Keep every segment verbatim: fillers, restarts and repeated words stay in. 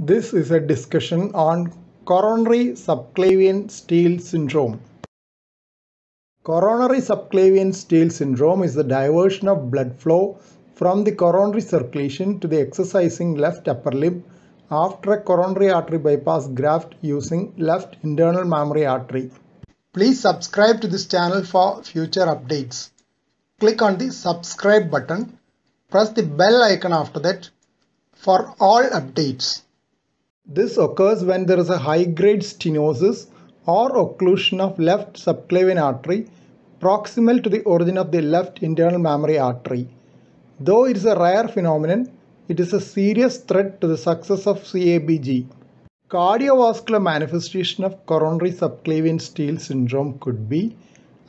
This is a discussion on coronary subclavian steel syndrome. Coronary subclavian steel syndrome is the diversion of blood flow from the coronary circulation to the exercising left upper limb after a coronary artery bypass graft using left internal mammary artery. Please subscribe to this channel for future updates. Click on the subscribe button. Press the bell icon after that for all updates. This occurs when there is a high-grade stenosis or occlusion of left subclavian artery proximal to the origin of the left internal mammary artery. Though it is a rare phenomenon, it is a serious threat to the success of C A B G. Cardiovascular manifestation of coronary subclavian steel syndrome could be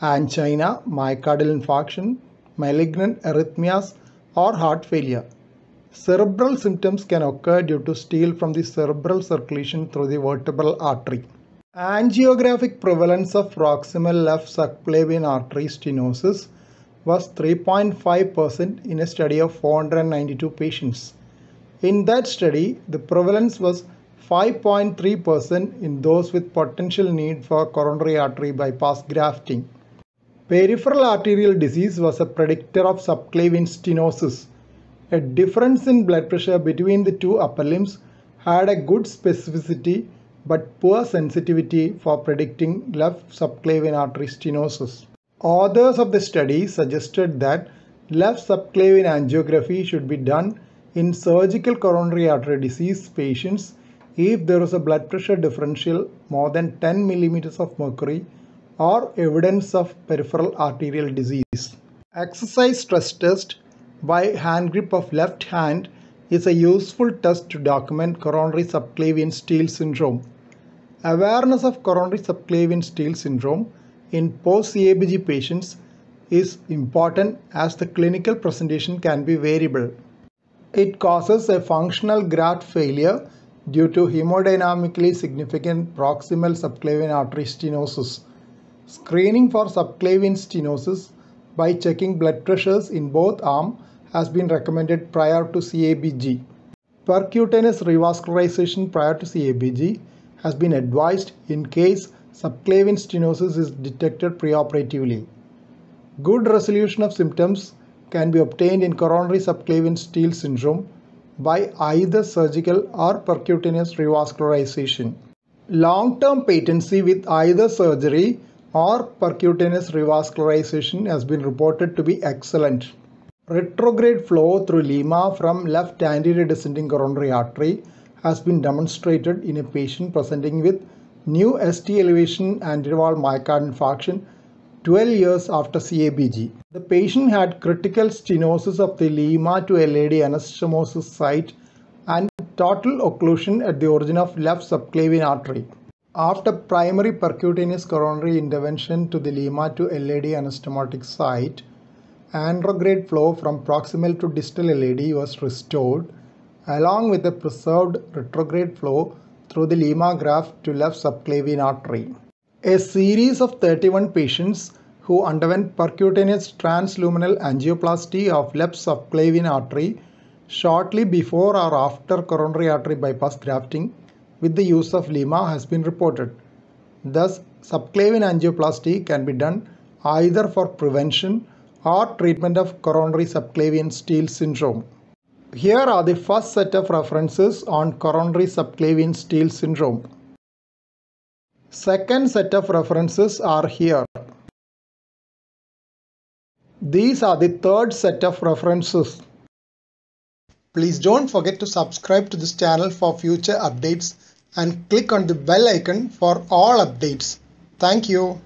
angina, myocardial infarction, malignant arrhythmias, or heart failure. Cerebral symptoms can occur due to steel from the cerebral circulation through the vertebral artery. Angiographic prevalence of proximal left subclavian artery stenosis was three point five percent in a study of four hundred ninety-two patients. In that study, the prevalence was five point three percent in those with potential need for coronary artery bypass grafting. Peripheral arterial disease was a predictor of subclavian stenosis. A difference in blood pressure between the two upper limbs had a good specificity but poor sensitivity for predicting left subclavian artery stenosis. Authors of the study suggested that left subclavian angiography should be done in surgical coronary artery disease patients if there is a blood pressure differential more than ten millimeters of mercury or evidence of peripheral arterial disease. Exercise stress test by hand grip of left hand is a useful test to document coronary subclavian steel syndrome. Awareness of coronary subclavian steel syndrome in post-C A B G patients is important as the clinical presentation can be variable. It causes a functional graft failure due to hemodynamically significant proximal subclavian artery stenosis. Screening for subclavian stenosis by checking blood pressures in both arms has been recommended prior to C A B G. Percutaneous revascularization prior to C A B G has been advised in case subclavian stenosis is detected preoperatively. Good resolution of symptoms can be obtained in coronary subclavian steel syndrome by either surgical or percutaneous revascularization. Long-term patency with either surgery or percutaneous revascularization has been reported to be excellent. Retrograde flow through LIMA from left anterior descending coronary artery has been demonstrated in a patient presenting with new S T elevation anterior wall myocardial infarction twelve years after C A B G. The patient had critical stenosis of the LIMA to L A D anastomosis site and total occlusion at the origin of left subclavian artery. After primary percutaneous coronary intervention to the LIMA to L A D anastomotic site, anterograde flow from proximal to distal L A D was restored along with a preserved retrograde flow through the LIMA graft to left subclavian artery. A series of thirty-one patients who underwent percutaneous transluminal angioplasty of left subclavian artery shortly before or after coronary artery bypass grafting with the use of LIMA has been reported. Thus, subclavian angioplasty can be done either for prevention or treatment of coronary subclavian steel syndrome. Here are the first set of references on coronary subclavian steel syndrome. Second set of references are here. These are the third set of references. Please don't forget to subscribe to this channel for future updates and click on the bell icon for all updates. Thank you.